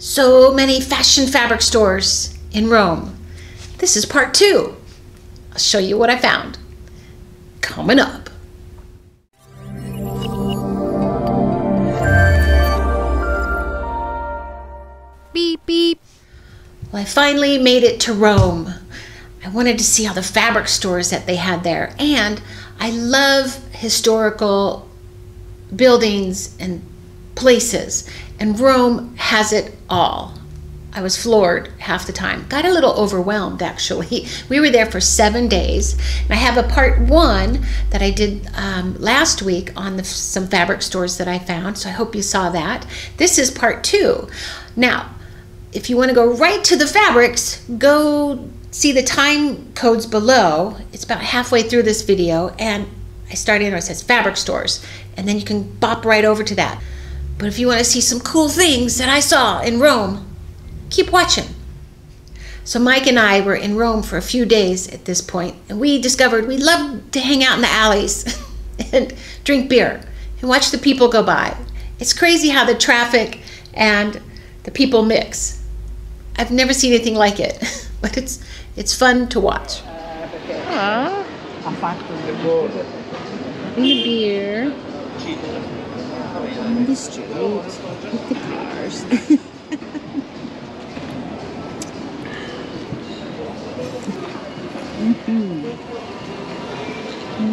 So many fashion fabric stores in Rome. This is part two. I'll show you what I found. Coming up. Beep, beep. Well, I finally made it to Rome. I wanted to see all the fabric stores that they had there. And I love historical buildings and places. And Rome has it all. I was floored half the time. Got a little overwhelmed, actually. We were there for 7 days. And I have a part one that I did last week on some fabric stores that I found. So I hope you saw that. This is part two. Now, if you want to go right to the fabrics, go see the time codes below. It's about halfway through this video. And I started where it says fabric stores. And then you can bop right over to that. But if you want to see some cool things that I saw in Rome, keep watching. So Mike and I were in Rome for a few days at this point, and we discovered we loved to hang out in the alleys and drink beer and watch the people go by. It's crazy how the traffic and the people mix. I've never seen anything like it, but it's fun to watch. In the beer, in the street, with the cars. Who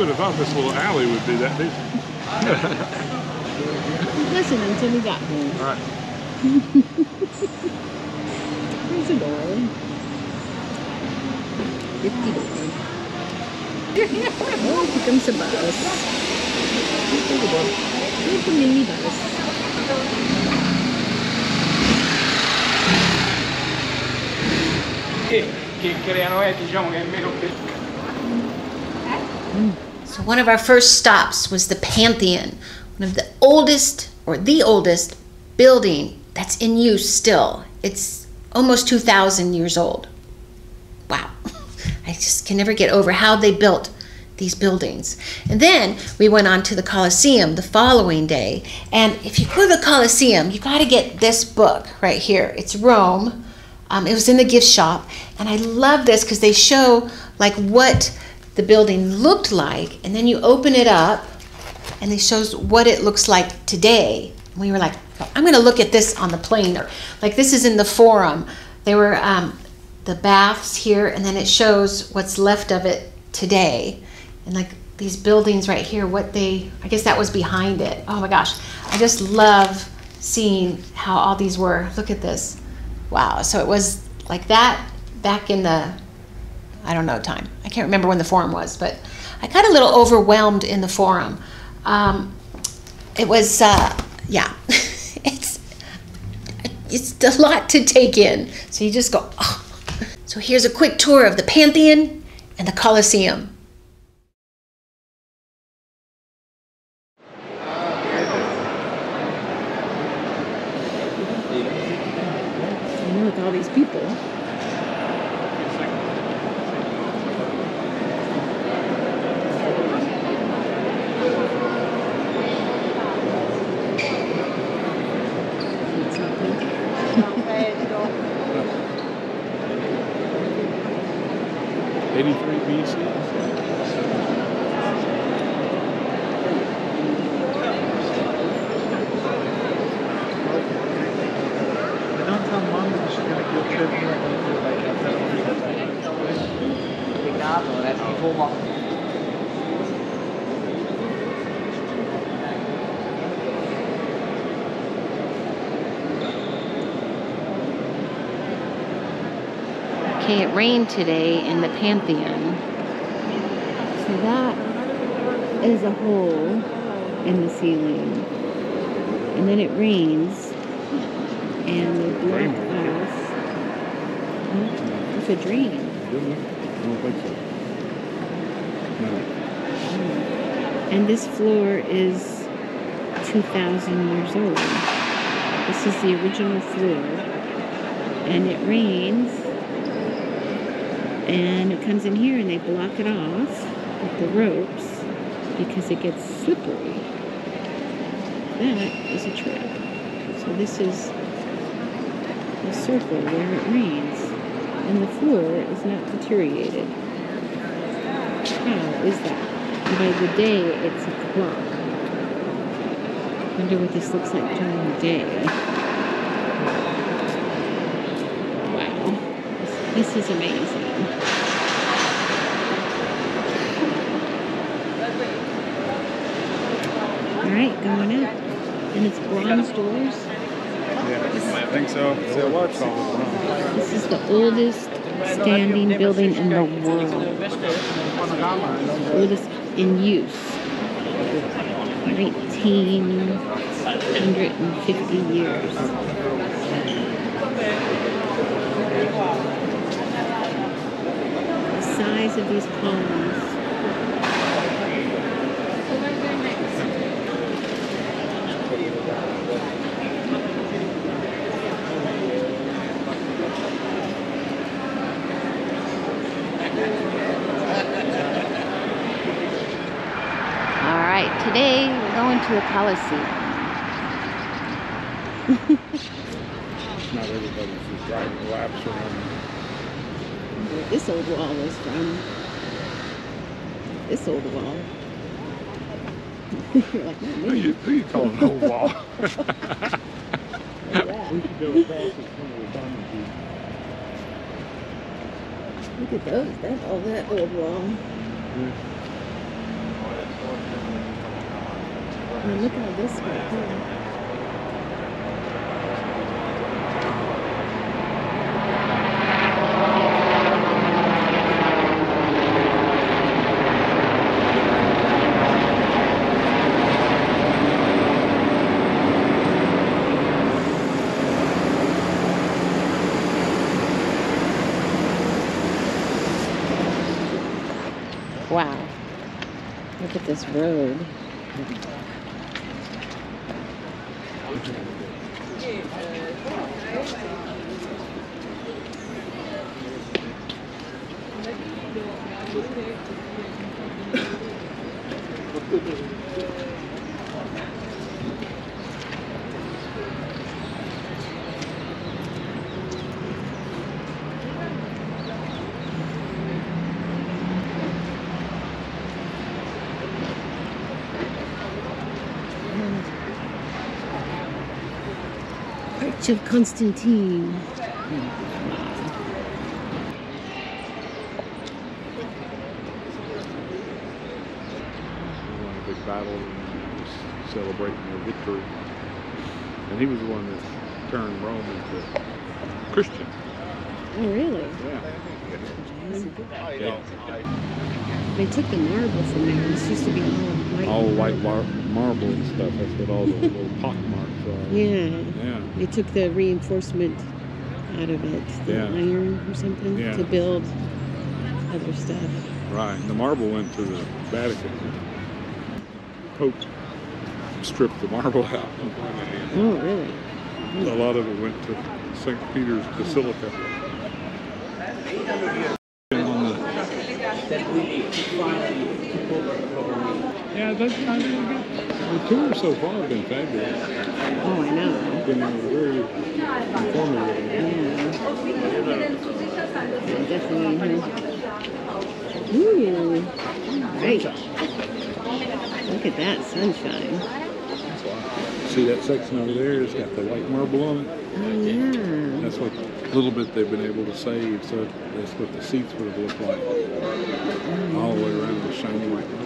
would have thought this little alley would be that busy? Listen until we got there. All right. Here's a dollar. $50. Oh, here comes a bus. Here's a mini bus. So one of our first stops was the Pantheon, one of the oldest building that's in use still. It's almost 2,000 years old. Wow. I just can never get over how they built these buildings. And then we went on to the Colosseum the following day. And if you go to the Colosseum, you got to get this book right here. It's Rome. It was in the gift shop. And I love this because they show like what the building looked like. And then you open it up and it shows what it looks like today. And we were like, I'm going to look at this on the plane, or like this is in the Forum. There were the baths here, and then it shows what's left of it today, and like these buildings right here, what they, I guess that was behind it. Oh my gosh, I just love seeing how all these were. Look at this. Wow. So it was like that back in the, I don't know, time. I can't remember when the Forum was, but I got a little overwhelmed in the Forum. It was yeah. It's a lot to take in. So you just go, oh. So here's a quick tour of the Pantheon and the Colosseum. And with all these people. Okay, it rained today in the Pantheon. So that is a hole in the ceiling. And then it rains and they blew it glass. It's a drain. I don't think so. No. And this floor is 2,000 years old. This is the original floor. And it rains. And it comes in here and they block it off with the ropes because it gets slippery. That is a trap. So this is a circle where it rains. And the floor is not deteriorated. How is that? By the day, it's a clock. I wonder what this looks like during the day. Wow. This is amazing. Alright, going up. And it's bronze doors? Yeah, I think so. This is the oldest standing building in the world. Oldest in use, 1,950 years. The size of these columns. Today, we're going to the Colosseum. Not everybody's just driving laps around. Where this old wall is from. This old wall. You're like, not me. Who you calling an old wall? We should go across this one. Look at those. That's all that old wall. Yeah. And look at this one. Wow. Look at this road. Arch of Constantine. Battle and celebrating their victory, and he was the one that turned Rome into Christian. Oh, really? Yeah. Yeah. They took the marble from there. This used to be all white. All white marble and stuff. That's what all the little pock marks are. Yeah. Yeah. They took the reinforcement out of it, the iron or something, to build other stuff. Right. The marble went to the Vatican. Pope stripped the marble out. Oh, really? Mm. A lot of it went to St. Peter's Basilica. Yeah, that's kind of good. The tours so far have been fabulous. Oh, I know. It's been very informative. Yeah. Definitely. Ooh, great. Look at that sunshine. See that section over there? It's got the white marble on it. Oh, yeah. That's what a little bit they've been able to save, so that's what the seats would have looked like. Oh. All the way around the shiny white marble.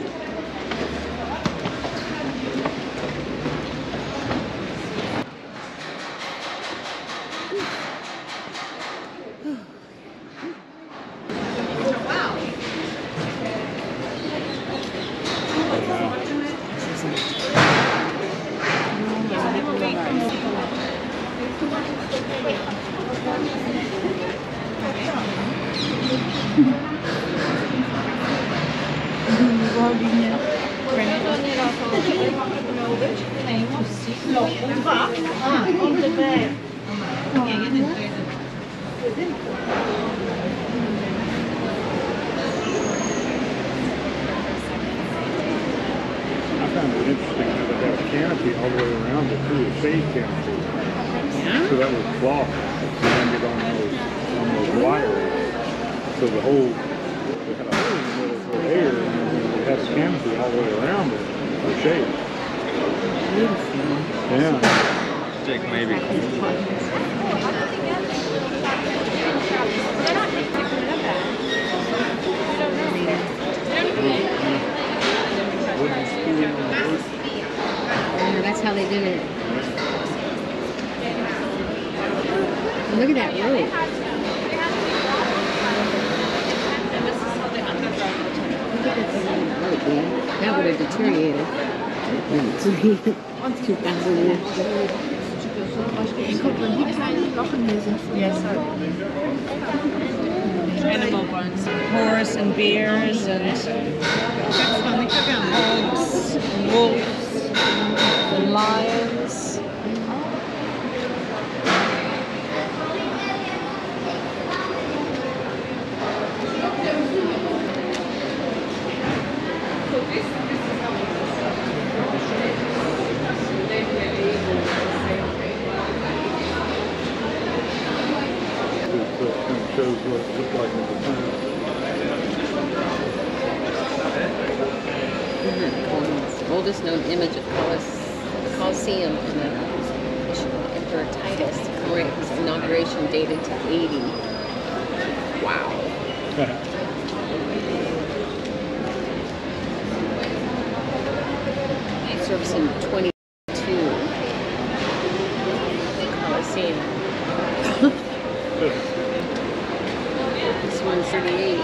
No, on va. Ah, on the bear. Okay, you didn't play that. You didn't play that. I found it interesting how they had a canopy all the way around it, too, a shade canopy. Yeah. So that was cloth landed on those wires. So the whole, they had a hole in the middle for air, and they had a canopy all the way around it for shade. Yeah. Jake, maybe. That's how they did it. And look at that rope. Look at that rope, yeah. That would have deteriorated. 2000 years. Animal bones, horse and bears and hogs, and wolves, and lions. Shows what it looked like at the time. Mm-hmm. Oldest known image of Colosseum in the Emperor Titus to commemorate his inauguration, dated to 80. Wow. Service in 22. Colosseum. This one's 38.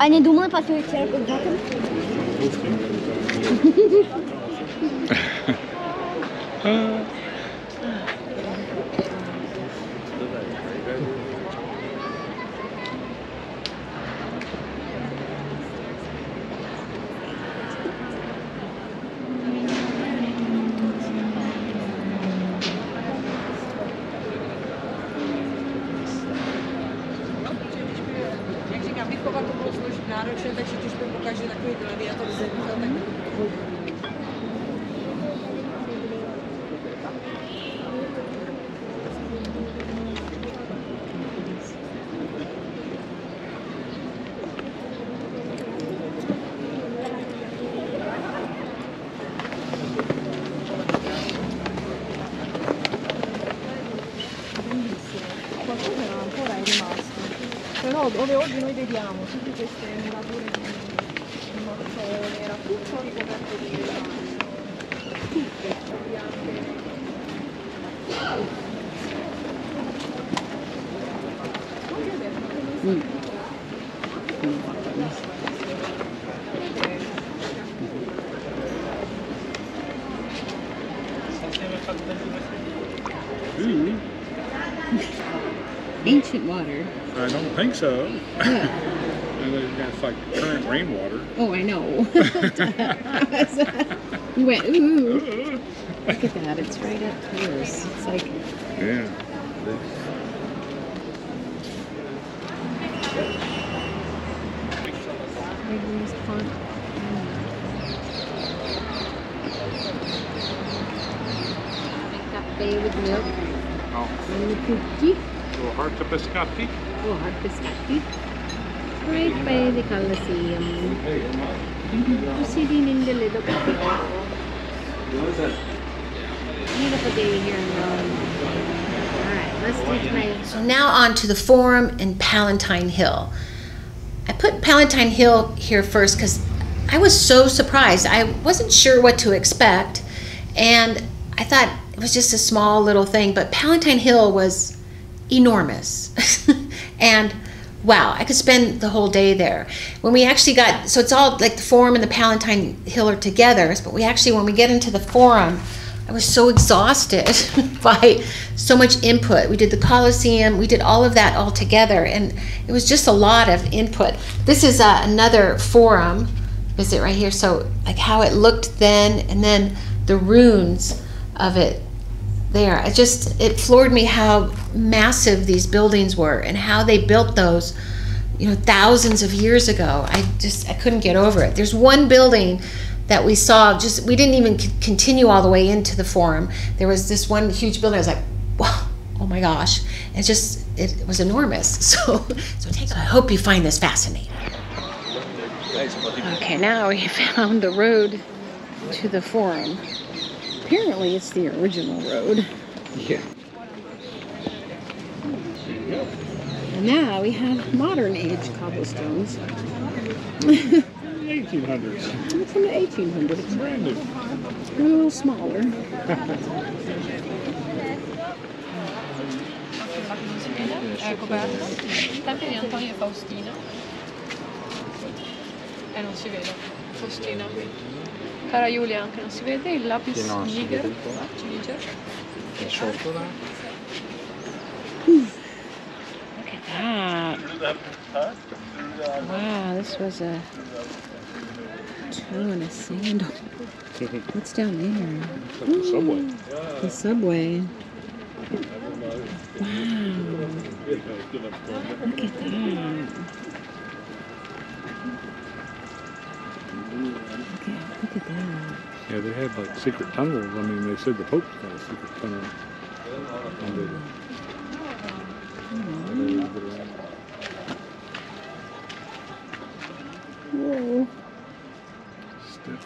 Они думали построить церковь в Ватикане? Dove oggi noi vediamo tutte queste murature di mattone, era tutto ricoperto di ancient water. I don't think so. Yeah. It's like current rainwater. Oh, I know. You went, ooh. Look at that. It's right up close. It's like... Yeah. Make that bay with milk. Oh. And the little heart of biscotti. Oh, heart biscotti. Right by the Colosseum. Proceeding in the little cathedral. Beautiful day here in Rome. All right, let's take my... So now on to the Forum and Palatine Hill. I put Palatine Hill here first because I was so surprised. I wasn't sure what to expect. And I thought it was just a small little thing, but Palatine Hill was enormous and Wow, I could spend the whole day there. When we actually got, so it's all like the Forum and the Palatine Hill are together, but we actually, when we get into the Forum, I was so exhausted by so much input. We did the Colosseum, we did all of that all together, and it was just a lot of input. This is another Forum visit right here, so like how it looked then, and then the ruins of it there. It floored me how massive these buildings were and how they built those, you know, thousands of years ago. I couldn't get over it. There's one building that we saw, we didn't even continue all the way into the Forum. There was this one huge building. I was like, wow, oh my gosh. And it was enormous. So I hope you find this fascinating. Okay, now we found the road to the Forum. Apparently it's the original road. Yeah. And now we have modern age cobblestones. The 1800s. It's from the 1800s. It's brand new. A little smaller. Cara Giulia anche non si vede il lapis niger. Look at that. Wow, this was a toe and a sandal. What's down there? Ooh, the subway. Wow. Look at that. Look at that. Yeah, they had like secret tunnels. I mean, they said the Pope's got a secret tunnel. Whoa. Step.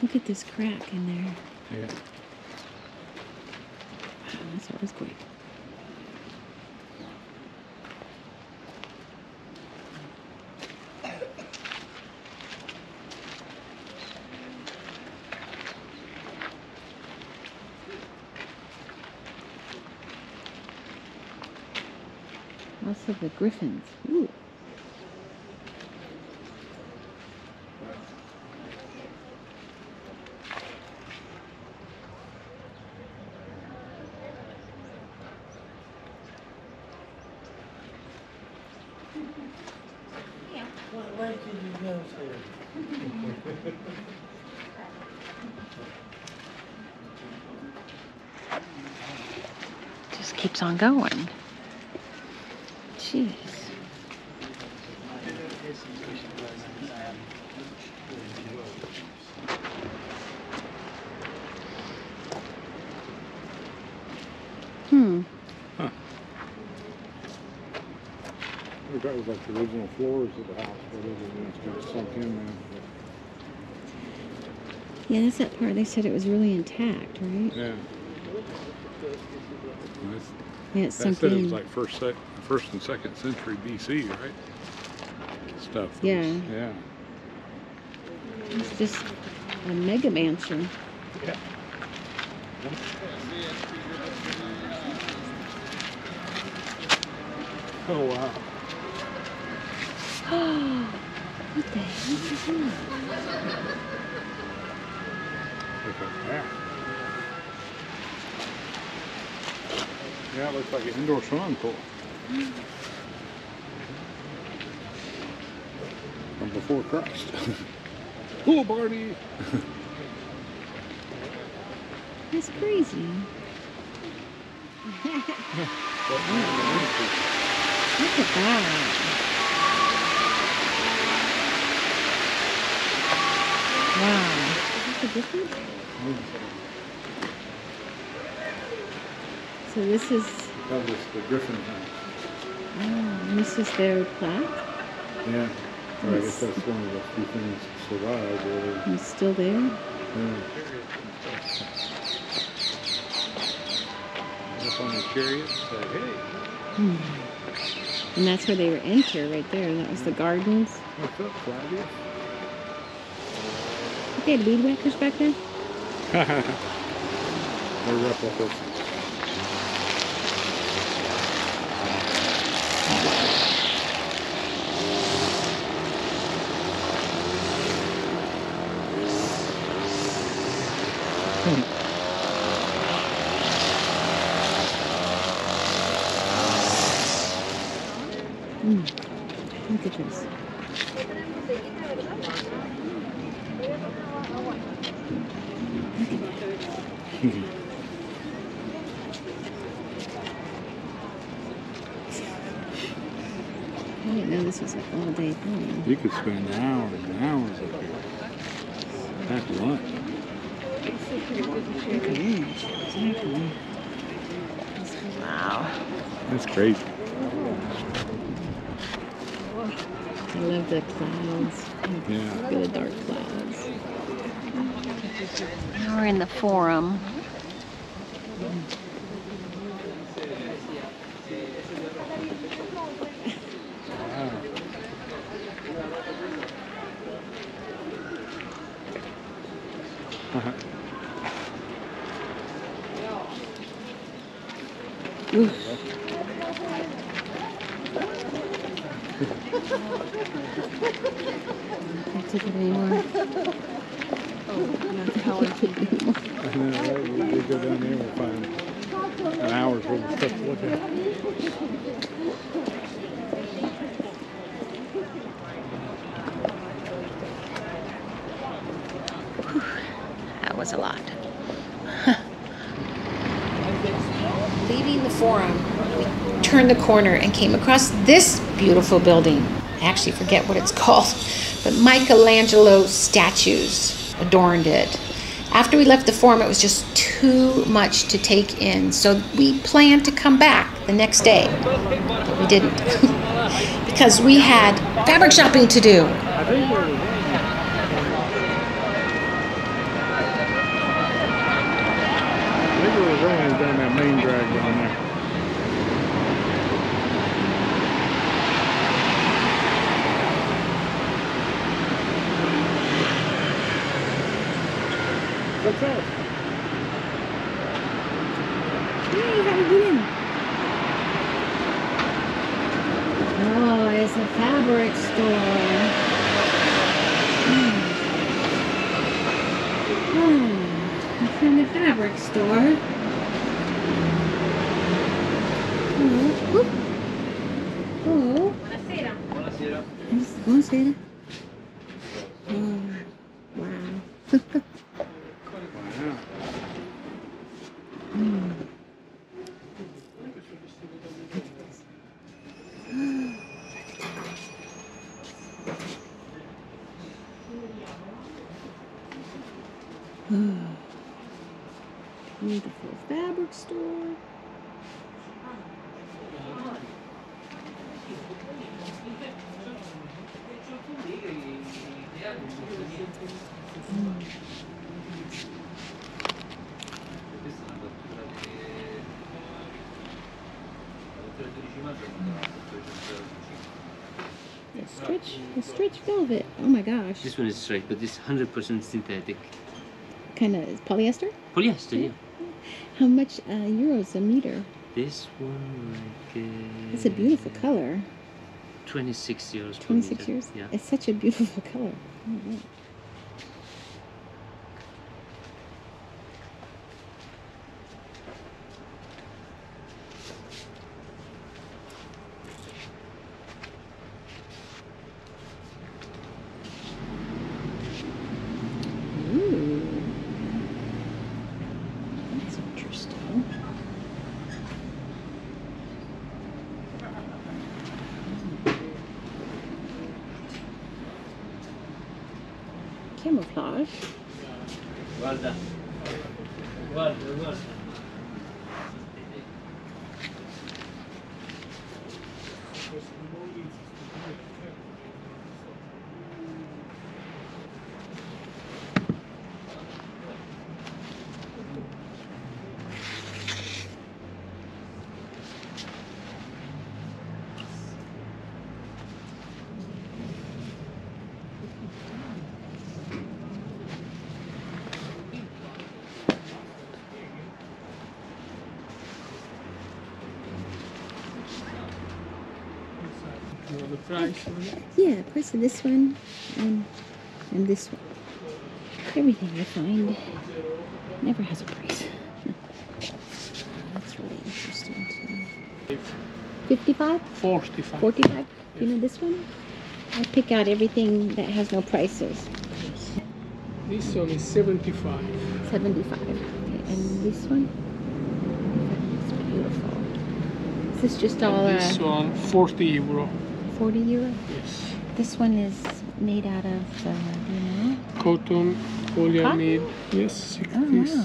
Look at this crack in there. Yeah. Wow, that's an earthquake. Also the griffins. Ooh. Just keeps on going. Jeez. That was like the original floors of the house, whatever, it's sunk in there. Yeah, that's that part. They said it was really intact, right? Yeah. Yeah, it's sunk in. It was like first and second century BC, right? Stuff. Yeah. Yeah. It's just a mega mansion. Yeah. Oh wow. What the heck is that? Yeah, it looks like an indoor swimming pool. From before Christ. Pool party! That's crazy. Look at that. Wow. Is this a difference? So this is... That was the Griffin house. Oh, and this is their plaque? Yeah. Or I guess that's one of the few things that survived. It's still there? Yeah. on the chariot. So, hey. And that's where they were entered, right there. That was the gardens. What's up, Flavia? They had weed whackers back then? They're replicas. Look at this. I didn't know this was an all day thing. You could spend hours and hours up here. That's lunch. Okay. Exactly. Wow. That's crazy. I love the clouds. Yeah. Really dark clouds. Now we're in the Forum. Wow. Can't take it anymore. We go down there, we'll find an hour's worth of stuff to look at. Whew, that was a lot. Leaving the Forum, we turned the corner and came across this beautiful building. I actually forget what it's called, but Michelangelo statues adorned it. After we left the Forum, it was just too much to take in, so we planned to come back the next day, but we didn't, because we had fabric shopping to do. Beautiful fabric store. Stretch velvet. Oh my gosh. This one is stretch, but it's 100% synthetic. Kind of polyester? Polyester, yeah. How much euros a meter? This one, like... it's a beautiful color. 26 euros. 26 euros? Yeah. It's such a beautiful color. Oh, yeah. Camouflage. Guarda. Guarda, guarda. Or the price? Yeah, price of this one and this one. Everything I find never has a price. That's really interesting too. 55? 45. 45? Yes. You know this one? I pick out everything that has no prices. Yes. This one is 75. 75. Okay, and this one? It's beautiful. Is this just all... And this one, 40 euro. 40 euro? Yes. This one is made out of, you know? Cotton, polyamide. Cotton? Yes,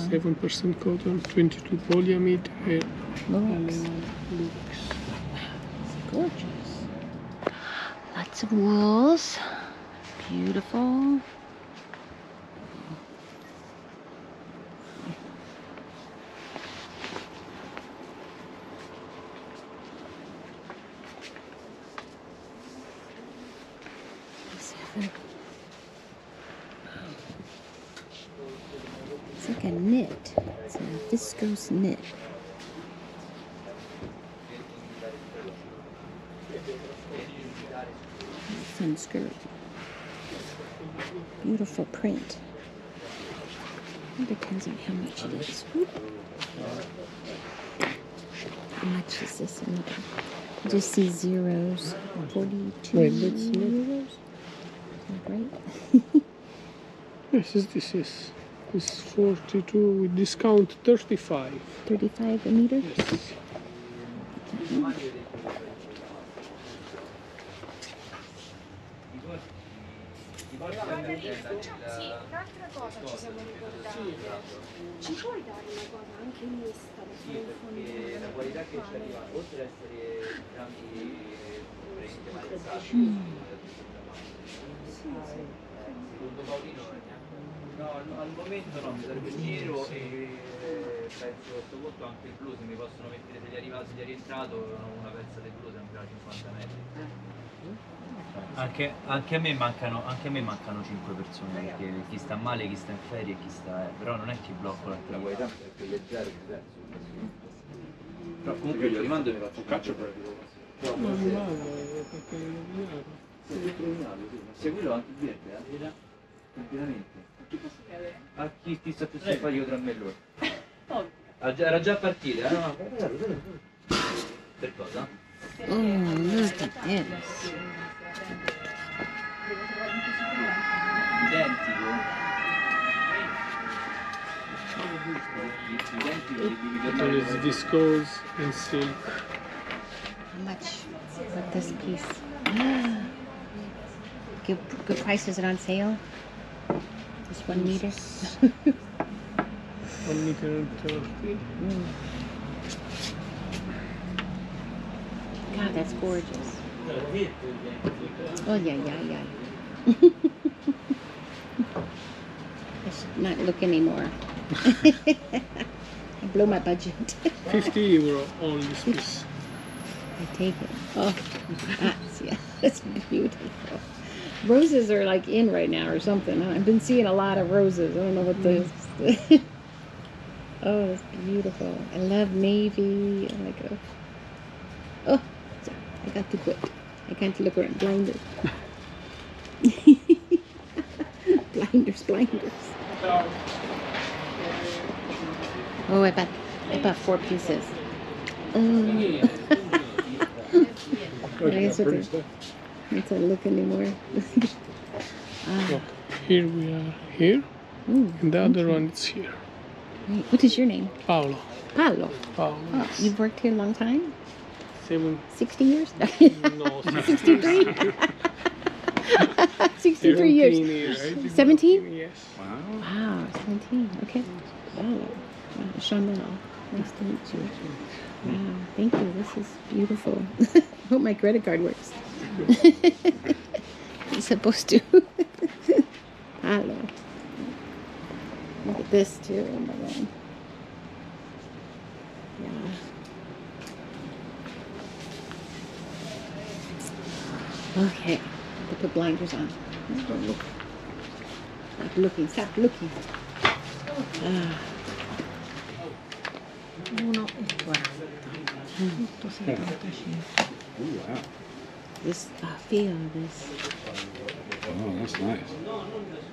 67% cotton, 22 polyamide. Looks. Gorgeous. Lots of wools. Beautiful. It's like a knit. It's a viscose knit. Some skirt. Beautiful print. It depends on how much it is. Whoop. How much is this? I just see zeros. 42 euros. Right? Yes, this is 42 with discount 35. 35 a meter? Yes. Okay. Anche a me mancano 5 persone, perché chi sta male, chi sta in ferie, chi sta... però non è che blocco l'attività. Però comunque io rimando e mi faccio un caccio per... Se quello anche diverte, completamente. A chi ti sta più sempre io tra me e lui. Era già partita, no? Per cosa? Oh, look at this. It is viscose and silk. How much is this piece? Good price, is it on sale? Just 1 meter? 1 meter and 30. God, that's gorgeous. Oh, yeah. I should not look anymore. I blow my budget. 50 euro on this piece. I take it. Oh, that's, yeah, that's beautiful. Roses are like in right now or something. I've been seeing a lot of roses. I don't know what this. Oh, that's beautiful. I love navy. Oh, my God. Oh, sorry. I got to quit. I can't look around. Blinders. Blinders. Oh, I bought 4 pieces. Oh. I guess I don't look anymore. So here we are. Here. Ooh, and the other one is here. Right. What is your name? Paolo. Paolo. Paolo. Oh, you've worked here a long time? 60 years? No, 63? 63 years. Years. 17? Yes. Wow, 17. Okay. Wow. Chanel. Nice to meet you. Wow, thank you. This is beautiful. I hope my credit card works. It's supposed to. Hello. Look at this too. Oh my God. Yeah. Okay, I put blinders on. Stop looking. Stop looking. Stop looking. Uno e 40. 175. This, I feel this. Oh, that's nice.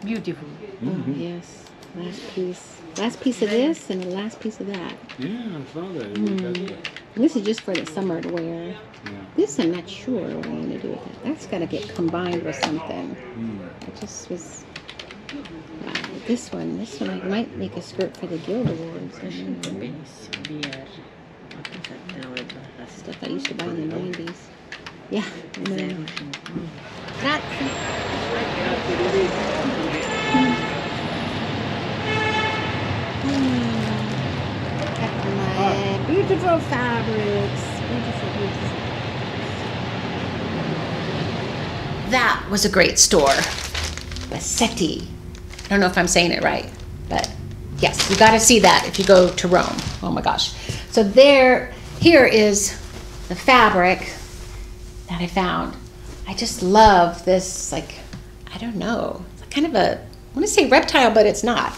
Beautiful. Mm-hmm. Oh, yes. Last piece. Last piece of this and the last piece of that. Yeah, I saw that. This is just for the summer to wear. Yeah. This I'm not sure what I'm going to do with that. That's got to get combined with something. It just was... Wow. This one I might make a skirt for the Guild Awards. Stuff I used to buy in the 90s. Yeah. Beautiful fabrics. Beautiful, beautiful. That was a great store. Bassetti. I don't know if I'm saying it right, but yes, you gotta see that if you go to Rome. Oh my gosh. So here is the fabric that I found. I just love this, like, I don't know. It's kind of a, I wanna say reptile, but it's not.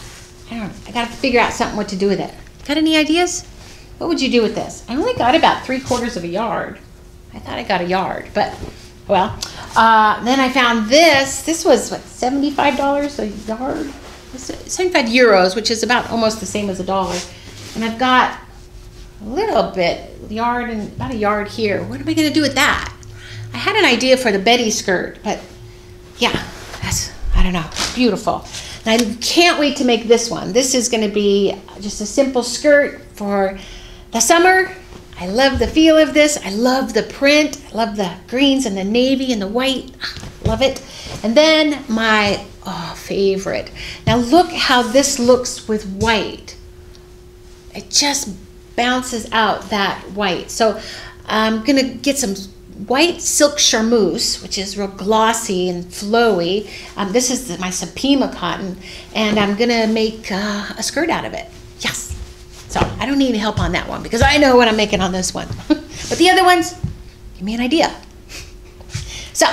I don't know, I gotta figure out something what to do with it. Got any ideas? What would you do with this? I only got about 3/4 of a yard. I thought I got a yard, but well. Then I found this. This was what, $75 a yard? 75 euros, which is about almost the same as a dollar. And I've got a little bit, yard and about a yard here. What am I gonna do with that? I had an idea for the Betty skirt, but yeah, that's, I don't know, beautiful. And I can't wait to make this one. This is gonna be just a simple skirt for the summer. I love the feel of this. I love the print. I love the greens and the navy and the white. Love it. And then my favorite. Now look how this looks with white. It just bounces out that white. So I'm gonna get some white silk charmeuse, which is real glossy and flowy. This is my Supima cotton, and I'm gonna make a skirt out of it. Yes. So I don't need any help on that one because I know what I'm making on this one. But the other ones, give me an idea. So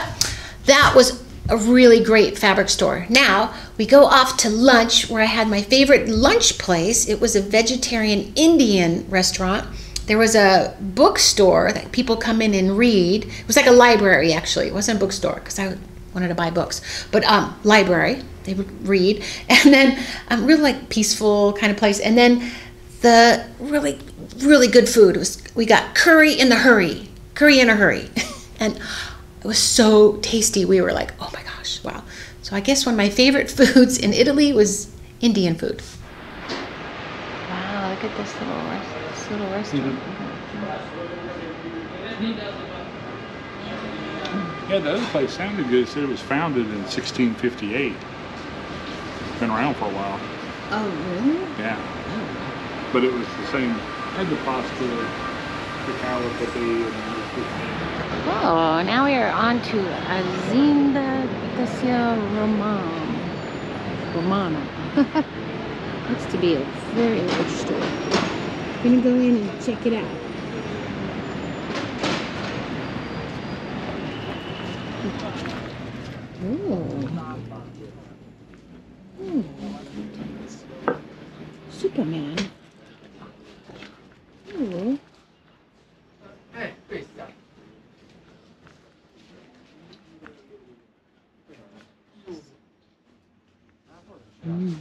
that was a really great fabric store. Now we go off to lunch where I had my favorite lunch place. It was a vegetarian Indian restaurant. There was a bookstore that people come in and read. It was like a library actually. It wasn't a bookstore because I wanted to buy books. But library, they would read. And then really like peaceful kind of place. And then the really, really good food. We got curry in a hurry. And it was so tasty. We were like, oh my gosh, wow. So I guess one of my favorite foods in Italy was Indian food. Wow, look at this little restaurant. Yeah, the other place sounded good. It said it was founded in 1658. It's been around for a while. Oh, really? Yeah. But it was the same, had the pasta, the calipathy, and everything. Oh, now we are on to Azienda Tessile Romana. Looks to be a very large store. We're gonna go in and check it out. Ooh. Ooh. Superman. Ooh. Mm.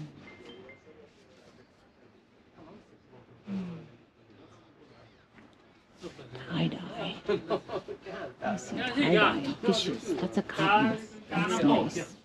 Tie-dye. I see tie-dye fishes. That's a cotton. That's nice.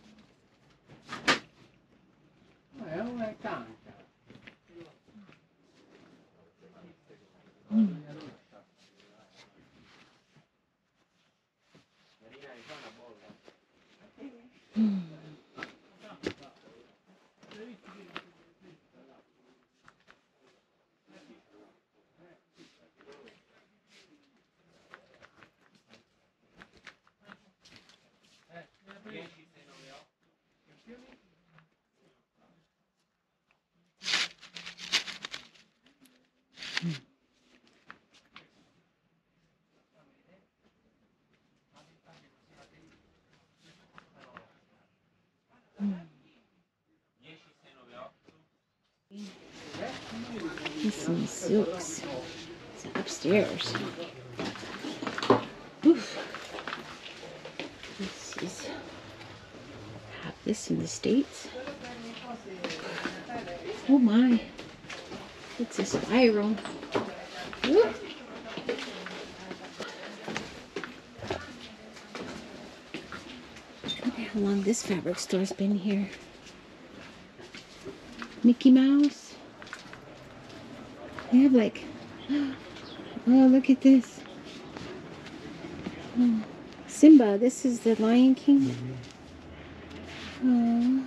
Some silks. It's upstairs. Oof. this in the States. Oh my, it's a spiral. Whoop. Look at how long this fabric store's been here. Mickey Mouse. They have like, oh, look at this. Oh, Simba, this is the Lion King. Oh,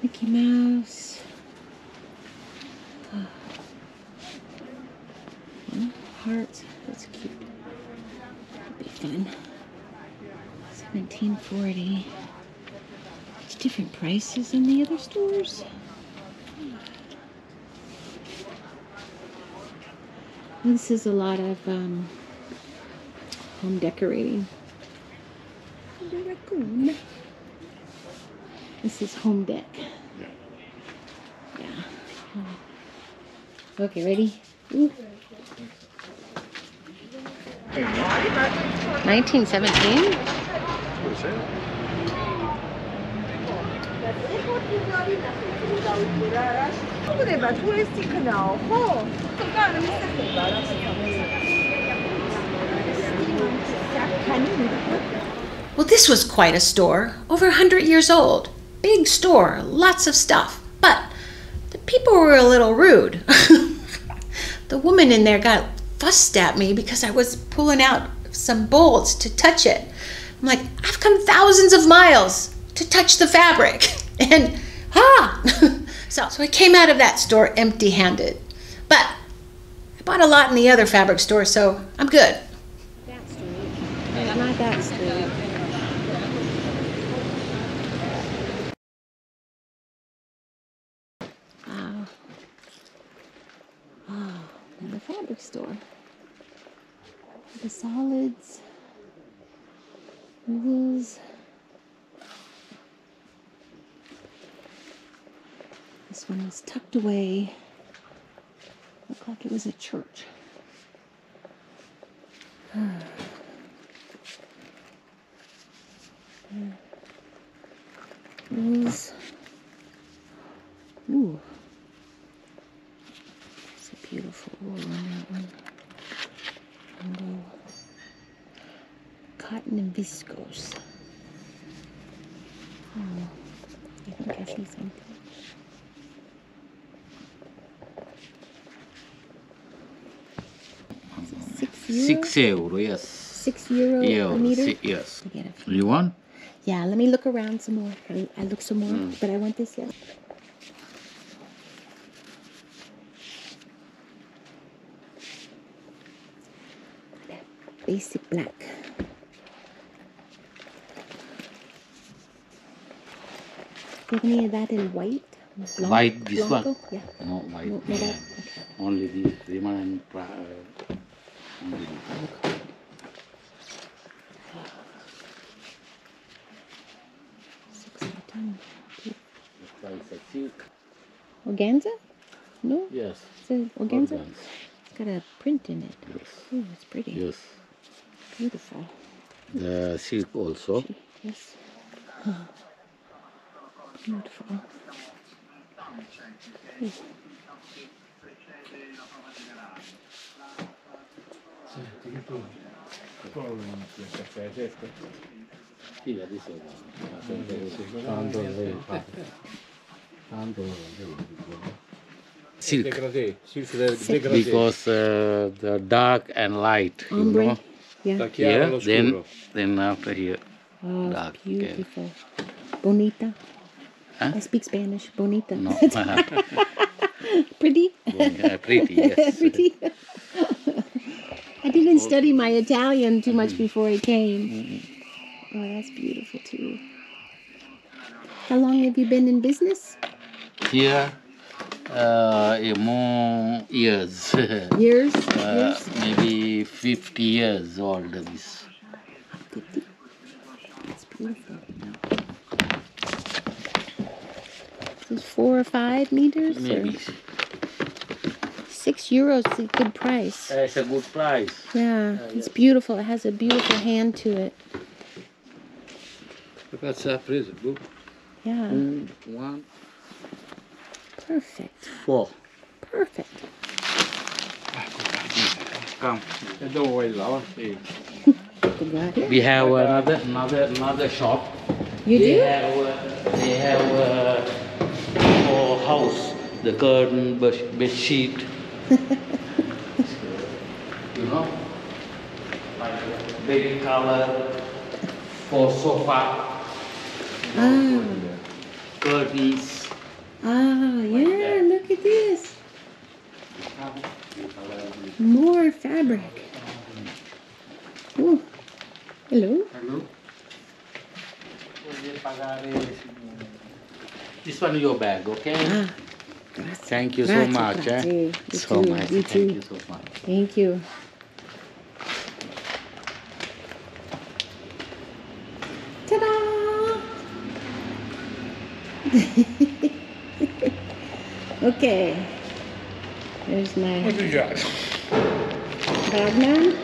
Mickey Mouse. Oh, hearts, that's cute. That'd be fun. 1740. It's different prices than the other stores. And this is a lot of home decorating. This is home deck. Yeah. Okay, ready? Ooh. 1917? Well, this was quite a store, over 100 years old. Big store, lots of stuff, but the people were a little rude. The woman in there got fussed at me because I was pulling out some bolts to touch it. I'm like, I've come thousands of miles to touch the fabric. And so I came out of that store empty-handed. But I bought a lot in the other fabric store, so I'm good. That street. Not that street. The fabric store. The solids, the wools. This one was tucked away. Looked like it was a church. Wools. Ooh. Beautiful wool on that one. And cotton and viscose. Oh, I think I see something. €6, yes. €6 a meter? Yes. You want? Yeah, let me look around some more. I look some more, but I want this yellow. Basic black. Do you have any of that in white? Blanc, light, this blanco? One? Yeah. No, white. No, yeah. Okay. Only this. Only this. Organza? No? Yes. It's an organza? It's got a print in it. Yes. Oh, it's pretty. Yes. Beautiful. The silk also. Yes. Oh. Beautiful. Ooh. Silk. Because the dark and light, you know? Yeah. Here, then after here. Oh, dark, beautiful. Okay. Bonita. Huh? I speak Spanish. Bonita. No. Pretty? Pretty, yes. Pretty. I didn't study my Italian too much before I came. Oh, that's beautiful too. How long have you been in business? Here, more years. Years? Maybe 50 years old. This. 50? That's beautiful. This is 4 or 5 meters? Maybe. €6 is a good price. It's a good price. Yeah, it's beautiful. It has a beautiful hand to it. That's a prison book. Yeah. 2, 1. Perfect. 4. Perfect. Come. Don't worry, Lava. We have another shop. You do? They have for house, the curtain, bed sheet. You know, like baby color for sofa. Ah. Curtains. Ah, yeah, look at this. More fabric. Ooh. Hello. Hello. This one is your bag, okay? Ah, thank you so much. Eh? So much. Thank you so much. Thank you. Ta-da! Okay. There's my bagman.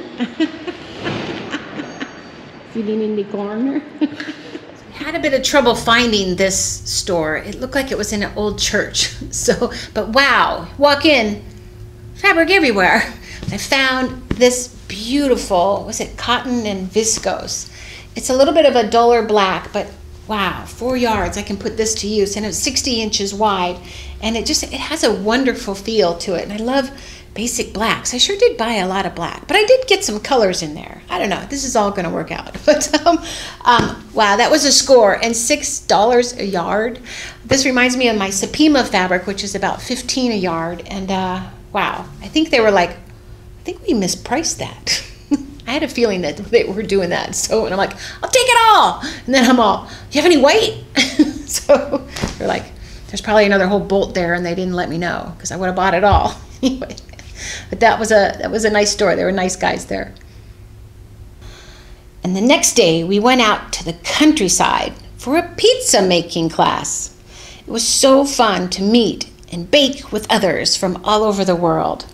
Sitting in the corner. Had a bit of trouble finding this store. It looked like it was in an old church. So, but wow, walk in, fabric everywhere. I found this beautiful, was it cotton and viscose? It's a little bit of a duller black, but wow, 4 yards, I can put this to use. And it's 60 inches wide. And it has a wonderful feel to it. And I love basic blacks. I sure did buy a lot of black, but I did get some colors in there. I don't know, this is all gonna work out. But wow, that was a score, and $6 a yard. This reminds me of my Supima fabric, which is about 15 a yard. And wow, I think they were like, I think we mispriced that. I had a feeling that they were doing that. So, and I'm like, I'll take it all. And then I'm all, you have any weight? So they're like, there's probably another whole bolt there, and they didn't let me know because I would have bought it all. Anyway. But that was a nice store. There were nice guys there. And the next day we went out to the countryside for a pizza making class. It was so fun to meet and bake with others from all over the world.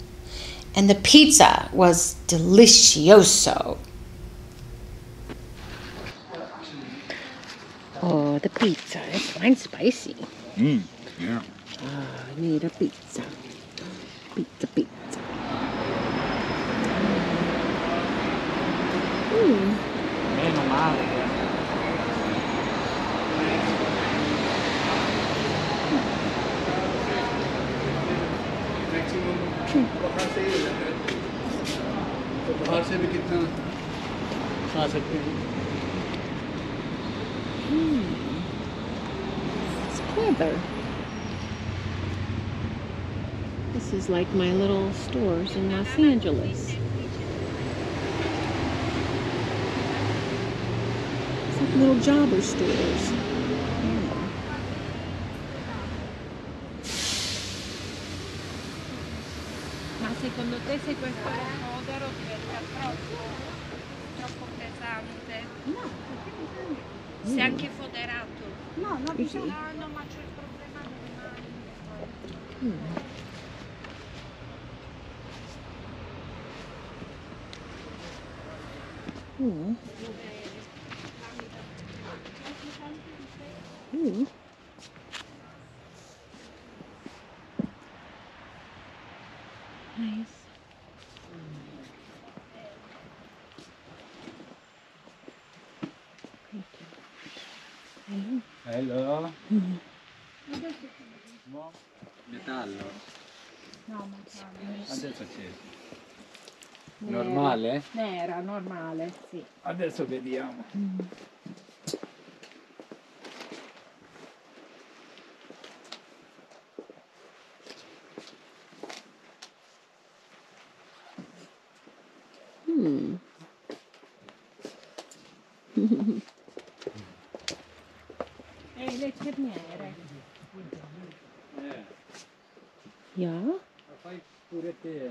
And the pizza was delicioso. Oh, the pizza is fine spicy. Yeah. Oh, I need a pizza. Pizza. Mm. It's clever. This is like my little stores in Los Angeles. It's like little jobber stores. Yeah. Ooh. Ooh. Nice. Thank you. Hello. Hello. Metallo. No, adesso c'è. Normale? Nera, normale, sì. Adesso vediamo. E le cerniere. Yeah. La fai pure te, eh?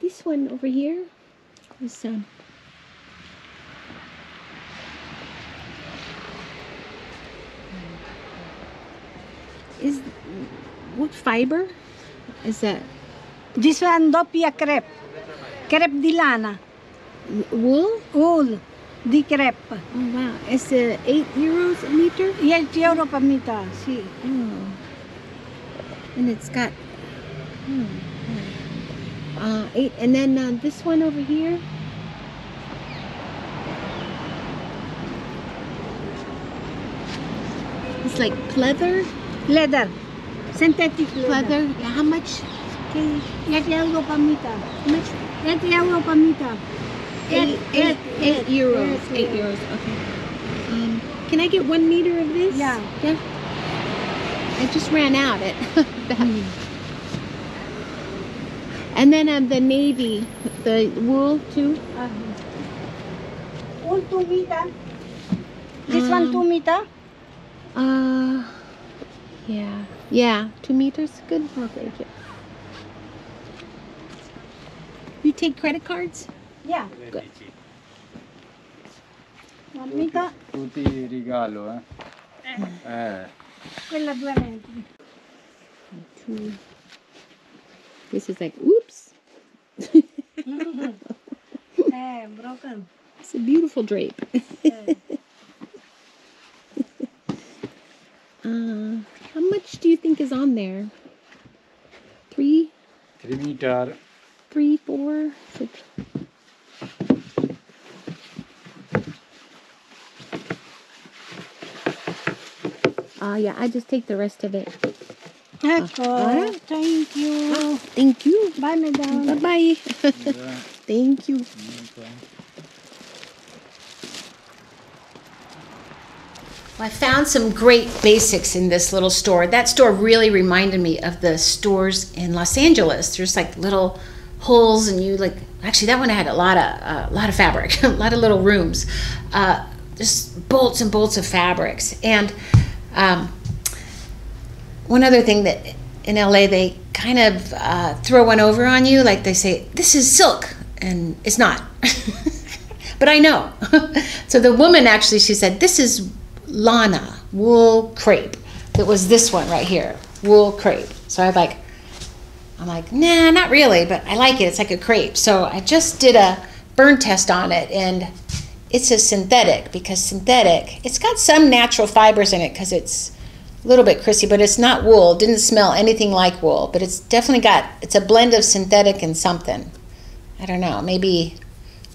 This one over here is what fiber is that? This one doppia crepe di lana. Wool? Wool. Di crepe. Oh, wow. It's €8 a meter? Yeah, €8 per meter, see. Oh. And it's got... eight. And then this one over here. It's like leather? Leather. Synthetic leather. Yeah, how much? Okay. €8 per meter. How much? €8 per meter. Eight euros. Okay. Can I get 1 meter of this? Yeah. Yeah. I just ran out at that. And then the navy, the wool too. Wool 2 meter. This one 2 meter. Yeah. Yeah. 2 meters. Good. Oh, thank you. You take credit cards? Yeah. Good. 1 meter. Tutti regalo, Quella 2 metri. This is like, oops. Broken. It's a beautiful drape. How much do you think is on there? 3 meter. 3, 4, 6. Yeah, I just take the rest of it. Thank you. Thank you. Bye, madam. Bye-bye. Thank you. Well, I found some great basics in this little store. That store really reminded me of the stores in Los Angeles. There's like little holes and you like, actually that one I had a lot of fabric, a lot of little rooms. Just bolts and bolts of fabrics. And one other thing that in LA they kind of throw one over on you, like they say, this is silk, and it's not. But I know. So the woman actually, she said, this is lana, wool crepe. That was this one right here, wool crepe. So I'm like, nah, not really, but I like it. It's like a crepe. So I just did a burn test on it, and it's a synthetic, because synthetic, it's got some natural fibers in it because it's a little bit crispy, but it's not wool. It didn't smell anything like wool, but it's definitely got, it's a blend of synthetic and something. I don't know, maybe,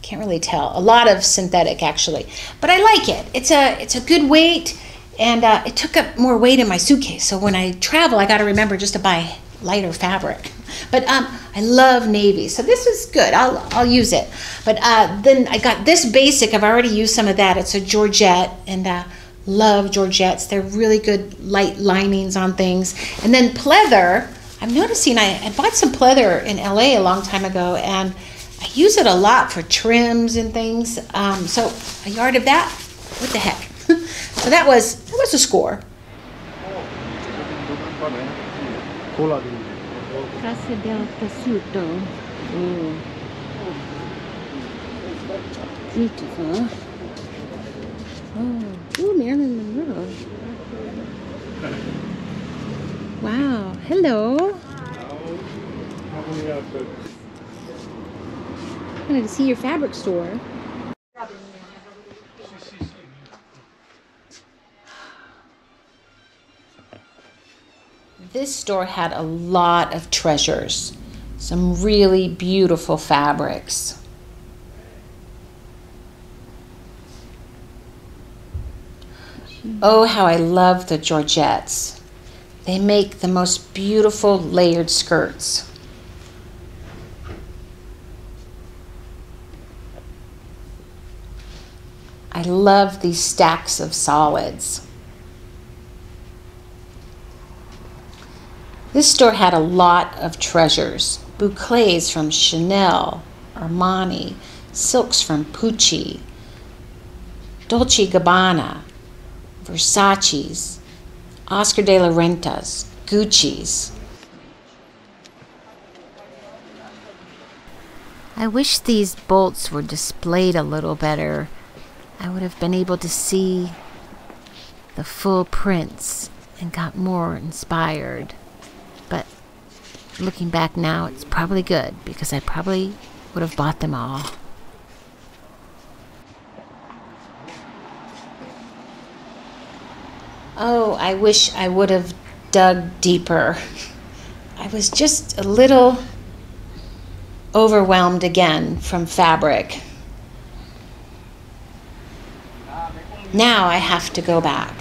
can't really tell. A lot of synthetic actually, but I like it. It's a good weight, and it took up more weight in my suitcase. So when I travel, I gotta remember just to buy lighter fabric. But I love navy, so this is good. I'll use it. But then I got this basic. I've already used some of that. It's a georgette, and love georgettes. They're really good light linings on things. And then pleather. I'm noticing I bought some pleather in LA a long time ago, and I use it a lot for trims and things. So a yard of that. What the heck? So that was a score. Casa del Tessuto. Oh. Beautiful. Oh, ooh, Marilyn Monroe. Wow. Hello. Hi. I wanted to see your fabric store. This store had a lot of treasures, some really beautiful fabrics. Oh, how I love the georgettes. They make the most beautiful layered skirts. I love these stacks of solids. This store had a lot of treasures. Bouclés from Chanel, Armani, silks from Pucci, Dolce & Gabbana, Versace's, Oscar de la Renta's, Gucci's. I wish these bolts were displayed a little better. I would have been able to see the full prints and got more inspired. But looking back now, it's probably good because I probably would have bought them all. Oh, I wish I would have dug deeper. I was just a little overwhelmed again from fabric. Now I have to go back.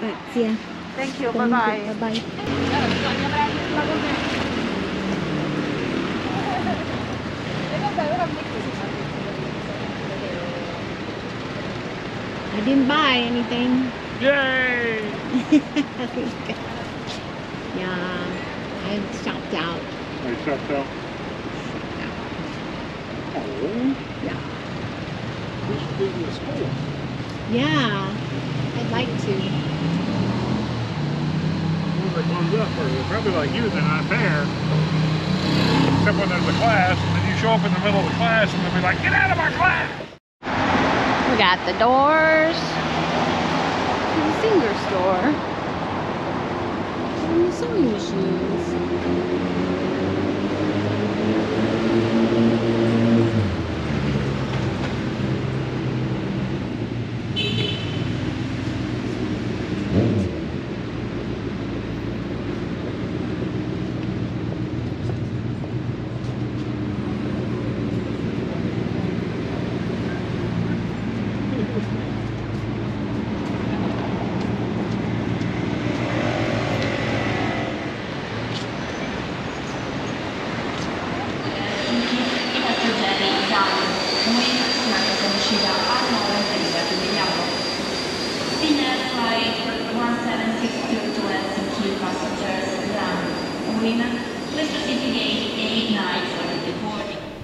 Grazie. Thank you. Bye-bye. Bye-bye. I didn't buy anything. Yay! Yeah, I stopped out. I stopped out? Oh. Yeah. We should do this school. Yeah, I'd like to. Well, they closed up, or they're probably like you, they're not there. Except when there's a class, and then you show up in the middle of the class, and they'll be like, get out of our class! We got the doors to the Singer store. And the sewing machines.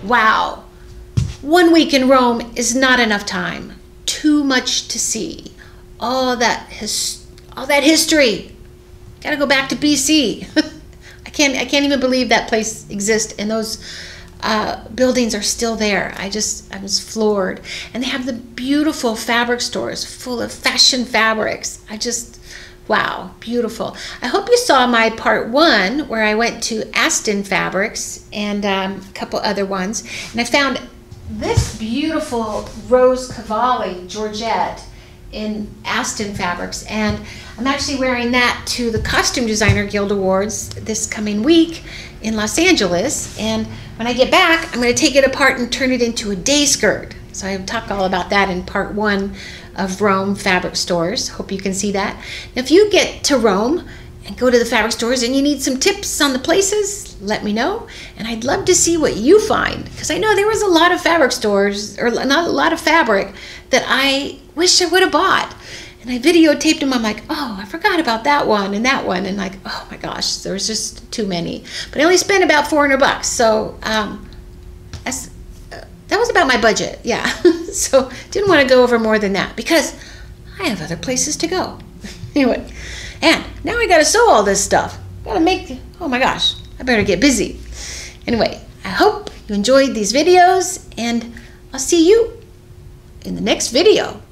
Wow, 1 week in Rome is not enough time. Too much to see. All that history. Gotta go back to BC. I can't even believe that place exists and those buildings are still there. I was floored. And they have the beautiful fabric stores full of fashion fabrics. Wow, beautiful. I hope you saw my part 1 where I went to Aston Fabrics and a couple other ones. And I found this beautiful rose Cavalli Georgette in Aston Fabrics. And I'm actually wearing that to the Costume Designer Guild Awards this coming week in Los Angeles. And when I get back, I'm going to take it apart and turn it into a day skirt. So I talk all about that in part 1 of Rome fabric stores. Hope you can see that. If you get to Rome and go to the fabric stores and you need some tips on the places, let me know. And I'd love to see what you find, because I know there was a lot of fabric stores, or not a lot of fabric, that I wish I would have bought. And I videotaped them. I'm like, oh, I forgot about that one. And like, oh my gosh, there was just too many. But I only spent about $400. So that was about my budget, yeah. So didn't want to go over more than that because I have other places to go. Anyway, and now I got to sew all this stuff. Got to make, oh my gosh, I better get busy. Anyway, I hope you enjoyed these videos and I'll see you in the next video.